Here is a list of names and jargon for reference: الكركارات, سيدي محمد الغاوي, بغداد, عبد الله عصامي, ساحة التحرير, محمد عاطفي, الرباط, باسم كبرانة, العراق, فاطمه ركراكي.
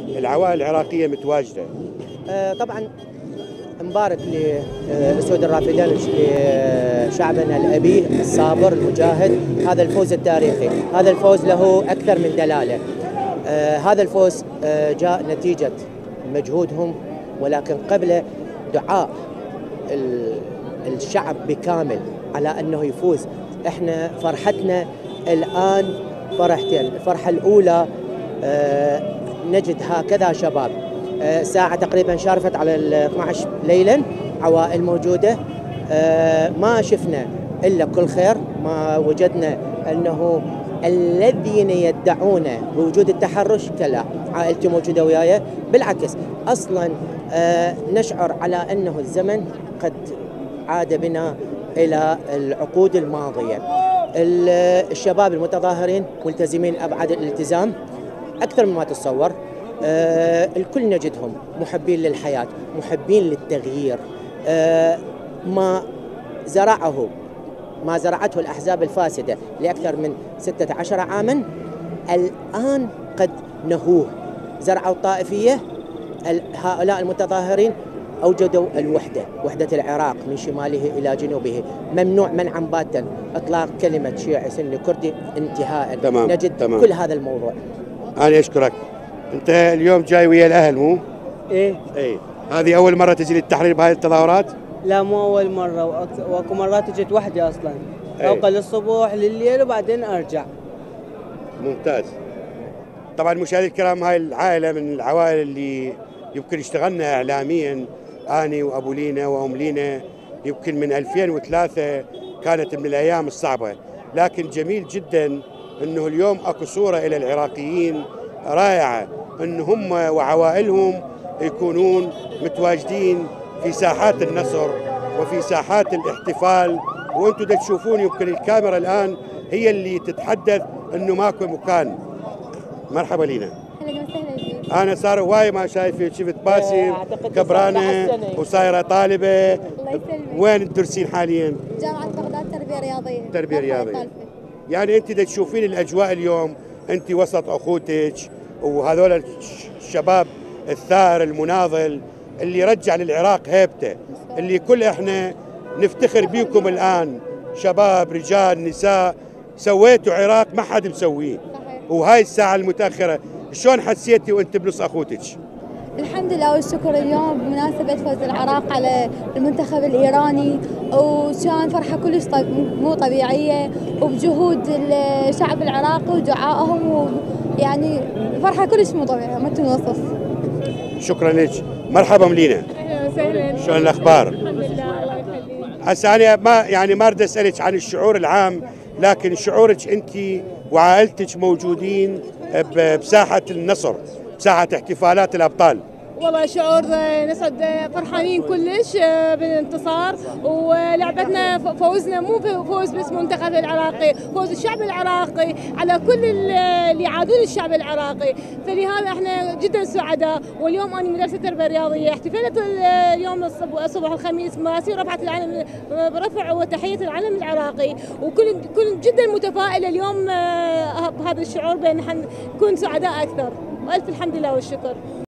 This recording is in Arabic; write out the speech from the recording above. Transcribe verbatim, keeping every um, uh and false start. العوائل العراقية متواجدة. آه طبعا مبارك لأسود الرافدين لشعبنا الأبي الصابر المجاهد، هذا الفوز التاريخي، هذا الفوز له أكثر من دلالة. آه هذا الفوز آه جاء نتيجة مجهودهم، ولكن قبله دعاء الشعب بكامل على أنه يفوز. إحنا فرحتنا الآن فرحتين، الفرحة الأولى آه نجد هكذا شباب، ساعة تقريبا شارفت على ال اثني عشر ليلا عوائل موجودة، ما شفنا إلا كل خير. ما وجدنا أنه الذين يدعون بوجود التحرش كلا، عائلتي موجودة وياي، بالعكس أصلا نشعر على أنه الزمن قد عاد بنا إلى العقود الماضية. الشباب المتظاهرين ملتزمين أبعد الالتزام أكثر مما تتصور. آه الكل نجدهم محبين للحياة، محبين للتغيير. آه ما زرعه ما زرعته الأحزاب الفاسدة لأكثر من ستة عشر عاما الآن قد نهوه. زرعوا الطائفية، هؤلاء المتظاهرين أوجدوا الوحدة، وحدة العراق من شماله إلى جنوبه، ممنوع منعا باتا إطلاق كلمة شيعي سني كردي انتهاء. تمام. نجد تمام. كل هذا الموضوع. أنا أشكرك. أنت اليوم جاي ويا الأهل مو؟ إيه؟ إيه. هذه أول مرة تجي للتحرير بهاي التظاهرات؟ لا مو أول مرة، وأكو وأكو مرات اجيت وحدي أصلاً. إيه؟ أوقع للصبح لليل وبعدين أرجع. ممتاز. طبعاً مشاهدي الكرام، هاي العائلة من العوائل اللي يمكن اشتغلنا إعلامياً، أني وأبو لينا وأم لينا، يمكن من ألفين وثلاثة كانت من الأيام الصعبة، لكن جميل جداً أنه اليوم أكو صورة إلى العراقيين رائعة، أن هم وعوائلهم يكونون متواجدين في ساحات النصر وفي ساحات الاحتفال. وأنتم تشوفون يمكن الكاميرا الآن هي اللي تتحدث أنه ماكو مكان. مرحبا لينا. أنا صار هواي ما شايفك، شفت باسم كبرانة وصايرة طالبة. وين تدرسين حاليا؟ جامعة بغداد تربية رياضية. تربية رياضية. يعني أنت تشوفين الأجواء اليوم، أنت وسط أخوتك وهذول الشباب الثار المناضل اللي رجع للعراق هيبته، اللي كل إحنا نفتخر بيكم الآن، شباب رجال نساء، سويتوا عراق ما حد مسويه. وهاي الساعة المتأخرة شلون حسيتي وأنت بنص أخوتك؟ الحمد لله والشكر. اليوم بمناسبة فوز العراق على المنتخب الإيراني، وكان فرحة كلش مو طبيعية، وبجهود الشعب العراقي ودعائهم، ويعني فرحة كلش مو طبيعية ما تنوصف. شكرا لك. مرحبا لينا. أهلا وسهلا. شلون الأخبار؟ الحمد لله الله يخليك. هسه أنا ما يعني ما أريد أسألك عن الشعور العام، لكن شعورك أنت وعائلتك موجودين بساحة النصر، ساعة احتفالات الأبطال. والله شعور نسعد، فرحانين كلش بالانتصار، ولعبتنا فوزنا مو فوز بس منتخب العراقي، فوز الشعب العراقي على كل اللي يعادون الشعب العراقي، فلهذا احنا جدا سعداء. واليوم انا مدرسه تربيه رياضيه، احتفلت اليوم صبح الخميس مراسيل رفعت العلم، برفع وتحيه العلم العراقي، وكل كل جدا متفائله اليوم بهذا الشعور بان نكون سعداء اكثر. وألف الحمد لله والشكر.